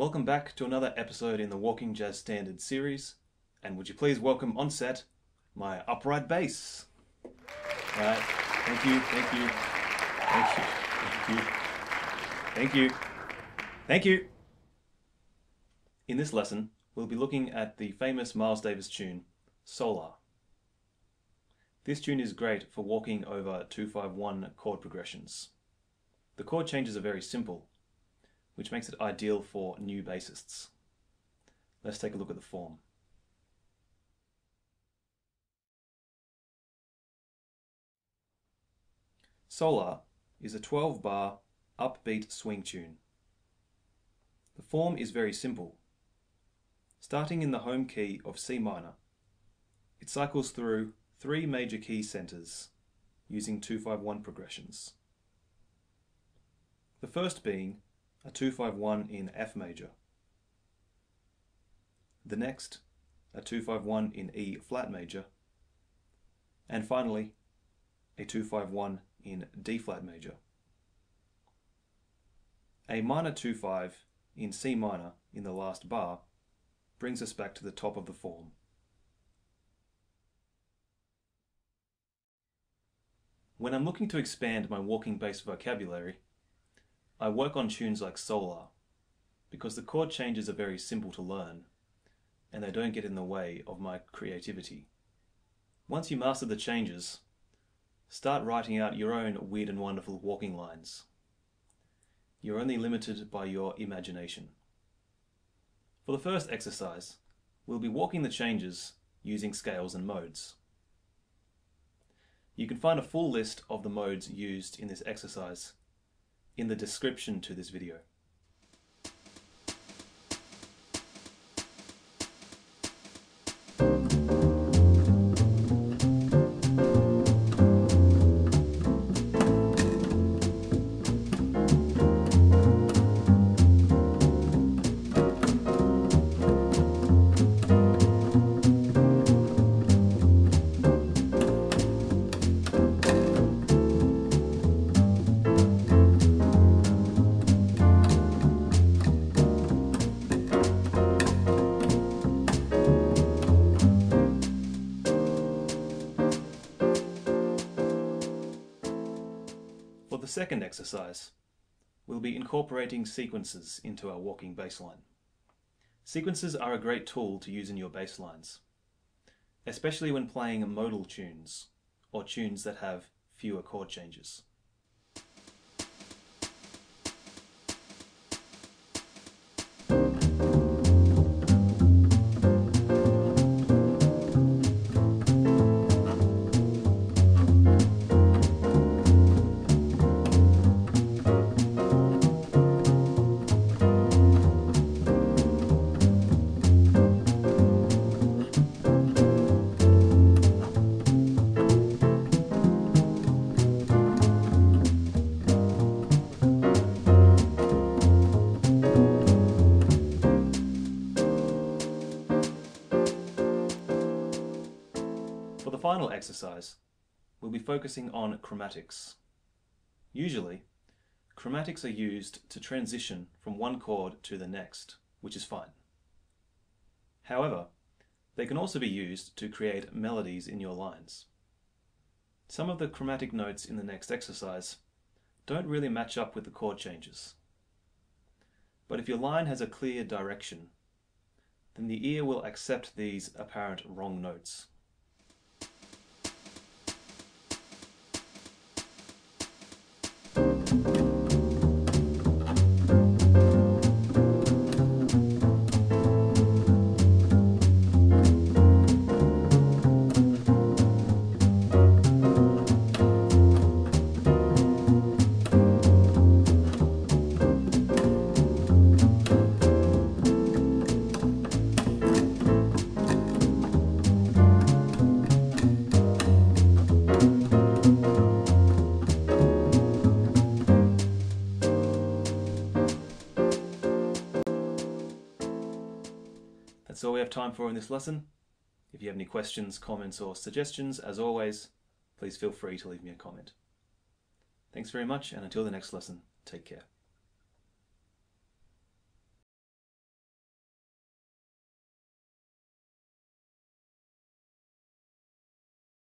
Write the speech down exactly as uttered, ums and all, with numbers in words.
Welcome back to another episode in the Walking Jazz Standard series, and would you please welcome on set my upright bass. All right, thank you, thank you, thank you, thank you, thank you, thank you. In this lesson, we'll be looking at the famous Miles Davis tune, Solar. This tune is great for walking over two five one chord progressions. The chord changes are very simple, which makes it ideal for new bassists. Let's take a look at the form. Solar is a twelve bar upbeat swing tune. The form is very simple. Starting in the home key of C minor, it cycles through three major key centers using two five one progressions. The first being a two five one in F major. The next, a two five one in E flat major. And finally, a two five one in D flat major. A minor two five in C minor in the last bar brings us back to the top of the form. When I'm looking to expand my walking bass vocabulary, I work on tunes like Solar, because the chord changes are very simple to learn, and they don't get in the way of my creativity. Once you master the changes, start writing out your own weird and wonderful walking lines. You're only limited by your imagination. For the first exercise, we'll be walking the changes using scales and modes. You can find a full list of the modes used in this exercise in the description to this video. For the second exercise, we'll be incorporating sequences into our walking bass line. Sequences are a great tool to use in your bass lines, especially when playing modal tunes or tunes that have fewer chord changes. Final exercise, we'll be focusing on chromatics. Usually, chromatics are used to transition from one chord to the next, which is fine. However, they can also be used to create melodies in your lines. Some of the chromatic notes in the next exercise don't really match up with the chord changes. But if your line has a clear direction, then the ear will accept these apparent wrong notes. That's all we have time for in this lesson. If you have any questions, comments, or suggestions, as always, please feel free to leave me a comment. Thanks very much, and until the next lesson, take care.